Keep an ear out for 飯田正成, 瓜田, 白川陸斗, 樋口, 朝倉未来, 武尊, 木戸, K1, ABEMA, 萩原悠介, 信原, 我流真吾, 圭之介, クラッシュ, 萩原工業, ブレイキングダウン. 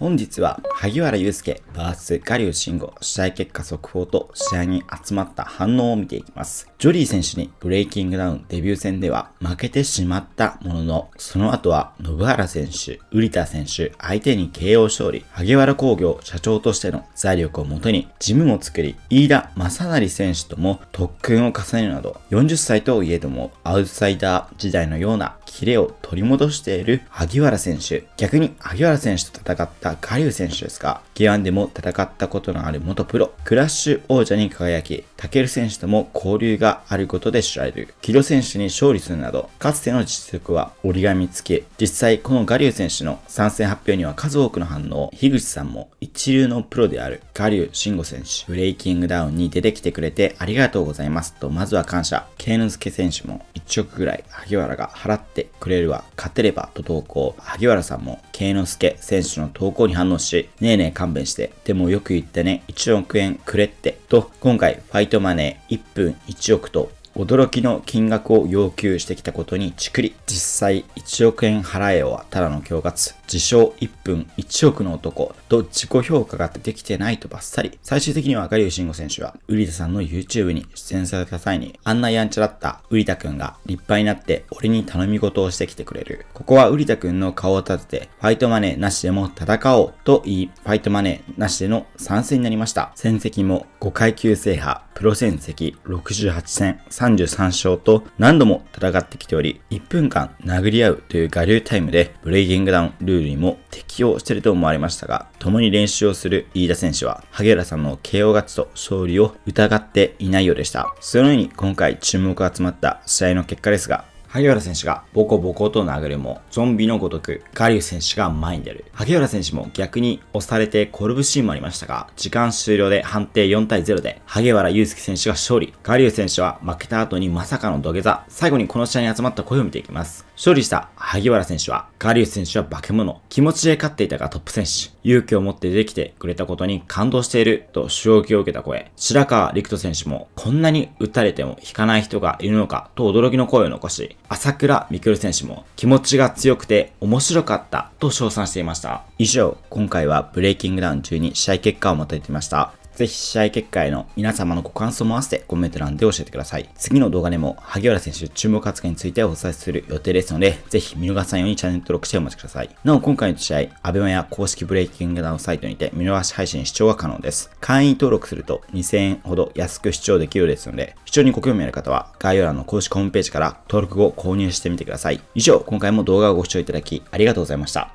本日は萩原悠介 VS 我流真吾、試合結果速報と試合に集まった反応を見ていきます。ジョリー選手にブレイキングダウンデビュー戦では負けてしまったものの、その後は信原選手、瓜田選手相手に KO 勝利、萩原工業社長としての財力をもとにジムも作り、飯田正成選手とも特訓を重ねるなど、40歳といえどもアウトサイダー時代のようなキレを取り戻している萩原選手。逆に萩原選手と戦った我流選手ですが、K1 でも戦ったことのある元プロ、クラッシュ王者に輝き、武選手とも交流があることで知られる、木戸選手に勝利するなど、かつての実力は折り紙付き、実際この我流選手の参戦発表には数多くの反応、樋口さんも一流のプロである我流真吾選手、ブレイキングダウンに出てきてくれてありがとうございますと、まずは感謝、圭之介選手も1億ぐらい萩原が払ってくれるわ、勝てればと投稿、萩原さんも圭之介選手の投稿に反応し、ねえねえ勘弁して、でもよく言ってね、1億円くれって、と、今回ファイトマネー1分1億と、驚きの金額を要求してきたことにチクり、実際1億円払えよはただの恐喝、自称1分1億の男と自己評価ができてないとバッサリ。最終的には我流真吾選手は瓜田さんの YouTube に出演された際に、あんなやんちゃだった瓜田くんが立派になって俺に頼み事をしてきてくれる、ここは瓜田くんの顔を立ててファイトマネーなしでも戦おうと言い、ファイトマネーなしでの参戦になりました。戦績も5階級制覇、プロ戦績68戦33勝と何度も戦ってきており、1分間殴り合うという我流タイムでブレイキングダウンルールにも適用していると思われましたが、共に練習をする飯田選手は萩原さんの KO 勝ちと勝利を疑っていないようでした。そのように今回注目が集まった試合の結果ですが、萩原選手がボコボコと殴るも、ゾンビのごとく、我流選手が前に出る。萩原選手も逆に押されて転ぶシーンもありましたが、時間終了で判定4対0で、萩原悠介選手が勝利。我流選手は負けた後にまさかの土下座。最後にこの試合に集まった声を見ていきます。勝利した萩原選手は、我流選手は化け物。気持ちで勝っていたがトップ選手。勇気を持って出てきてくれたことに感動していると衝撃を受けた声。白川陸斗選手も、こんなに打たれても引かない人がいるのかと驚きの声を残し、朝倉未来選手も気持ちが強くて面白かったと称賛していました。以上、今回はブレイキングダウン中に試合結果をまとめてみました。ぜひ試合結果への皆様のご感想も合わせてコメント欄で教えてください。次の動画でも萩原選手注目扱いについてお伝えする予定ですので、ぜひ見逃さないようにチャンネル登録してお待ちください。なお今回の試合、ABEMAや公式ブレイキングダウンサイトにて見逃し配信視聴が可能です。会員登録すると2000円ほど安く視聴できるようですので、視聴にご興味ある方は概要欄の公式ホームページから登録後購入してみてください。以上、今回も動画をご視聴いただきありがとうございました。